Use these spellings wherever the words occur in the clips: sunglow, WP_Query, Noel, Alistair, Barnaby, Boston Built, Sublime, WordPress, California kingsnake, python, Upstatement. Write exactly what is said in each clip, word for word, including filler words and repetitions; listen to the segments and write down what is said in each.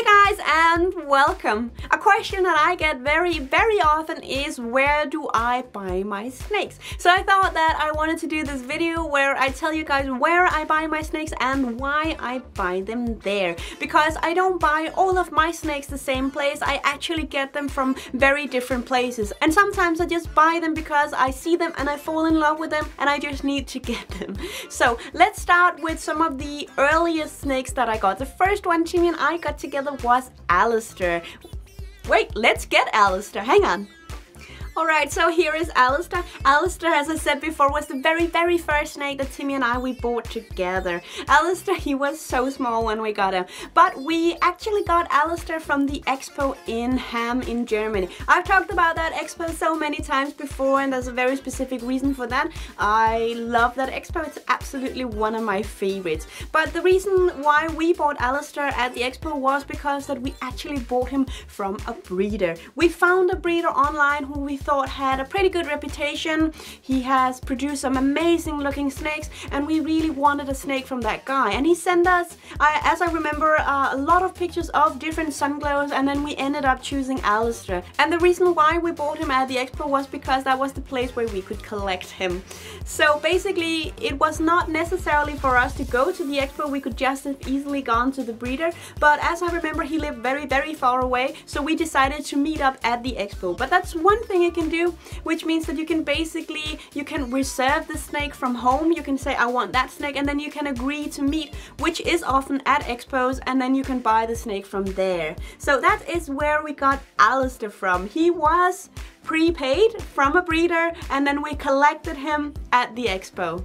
Hey guys, and welcome! A question that I get very, very often is where do I buy my snakes? So I thought that I wanted to do this video where I tell you guys where I buy my snakes and why I buy them there. Because I don't buy all of my snakes the same place, I actually get them from very different places. And sometimes I just buy them because I see them and I fall in love with them and I just need to get them. So let's start with some of the earliest snakes that I got. The first one Jimmy and I got together was Alistair. Wait, let's get Alistair, hang on. Alright, so here is Alistair. Alistair, as I said before, was the very, very first snake that Timmy and I we bought together. Alistair, he was so small when we got him. But we actually got Alistair from the expo in Ham in Germany. I've talked about that expo so many times before, and there's a very specific reason for that. I love that expo, it's absolutely one of my favorites. But the reason why we bought Alistair at the expo was because that we actually bought him from a breeder. We found a breeder online who we thought had a pretty good reputation. He has produced some amazing looking snakes and we really wanted a snake from that guy, and he sent us, I, as I remember, uh, a lot of pictures of different sunglows, and then we ended up choosing Alistair. And the reason why we bought him at the expo was because that was the place where we could collect him. So basically it was not necessarily for us to go to the expo, we could just have easily gone to the breeder, but as I remember he lived very very far away, so we decided to meet up at the expo. But that's one thing you can do, which means that you can basically you can reserve the snake from home. You can say I want that snake, and then you can agree to meet, which is often at expos, and then you can buy the snake from there. So that is where we got Alistair from. He was prepaid from a breeder, and then we collected him at the expo.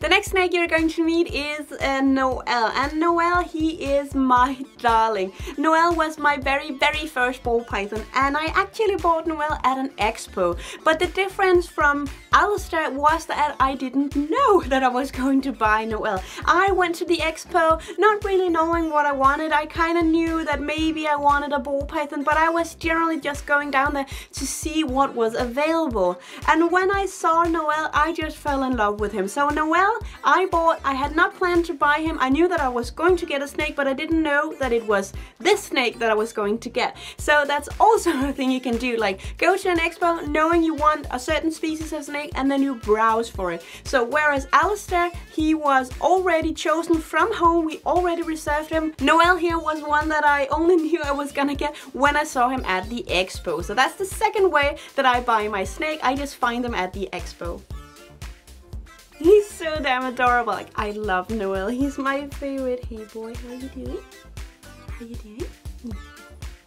The next snake you're going to need is uh, Noel, and Noel, he is my darling. Noel was my very very first ball python, and I actually bought Noel at an expo. But the difference from Alistair was that I didn't know that I was going to buy Noel. I went to the expo not really knowing what I wanted. I kind of knew that maybe I wanted a ball python, but I was generally just going down there to see what was available. And when I saw Noel, I just fell in love with him. So Noel I bought, I had not planned to buy him. I knew that I was going to get a snake, but I didn't know that it was this snake that I was going to get. So that's also a thing you can do, like go to an expo knowing you want a certain species of snake and then you browse for it. So whereas Alistair, he was already chosen from home, we already reserved him. Noel here was one that I only knew I was gonna get when I saw him at the expo. So that's the second way that I buy my snake, I just find them at the expo. He's so damn adorable. Like, I love Noel. He's my favorite. Hey boy, how you doing? How you doing? Mm.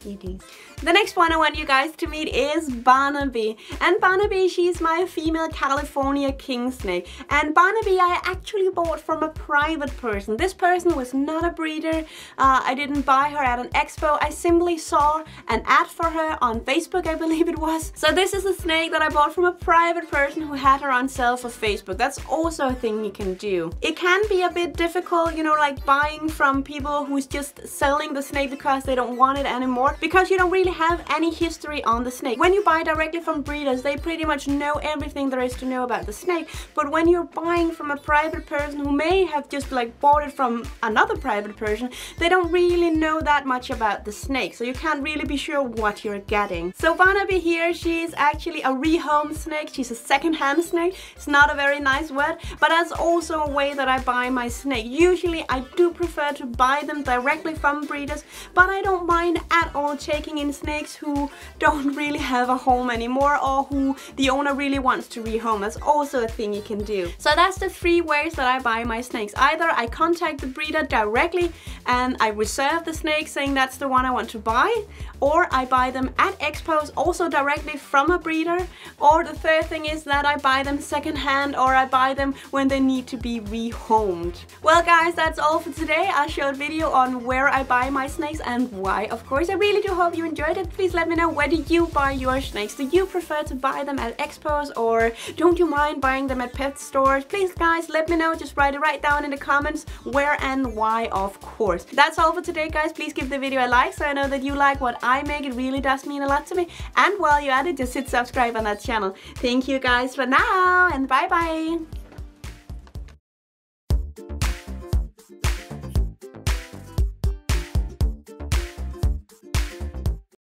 You doing? The next one I want you guys to meet is Barnaby. And Barnaby, she's my female California king snake. And Barnaby I actually bought from a private person. This person was not a breeder. Uh, I didn't buy her at an expo. I simply saw an ad for her on Facebook, I believe it was. So this is a snake that I bought from a private person who had her on sale for Facebook. That's also a thing you can do. It can be a bit difficult, you know, like buying from people who's just selling the snake because they don't want it anymore, because you don't really have any history on the snake. When you buy directly from breeders, they pretty much know everything there is to know about the snake, but when you're buying from a private person who may have just like bought it from another private person, they don't really know that much about the snake, so you can't really be sure what you're getting. So Barnaby here, she's actually a rehomed snake, she's a second-hand snake. It's not a very nice word, but that's also a way that I buy my snake. Usually I do prefer to buy them directly from breeders, but I don't mind at all taking in snakes who don't really have a home anymore or who the owner really wants to rehome. That's also a thing you can do. So that's the three ways that I buy my snakes. Either I contact the breeder directly and I reserve the snake saying that's the one I want to buy, or I buy them at expos also directly from a breeder, or the third thing is that I buy them secondhand, or I buy them when they need to be rehomed. Well guys, that's all for today. I showed a video on where I buy my snakes and why, of course. I really do hope you enjoyed it. Please let me know, where do you buy your snakes? Do you prefer to buy them at expos, or don't you mind buying them at pet stores? Please guys, let me know. Just write it right down in the comments where and why, of course. That's all for today guys. Please give the video a like so I know that you like what I make. It really does mean a lot to me. And while you're at it, just hit subscribe on that channel. Thank you guys for now, and bye bye.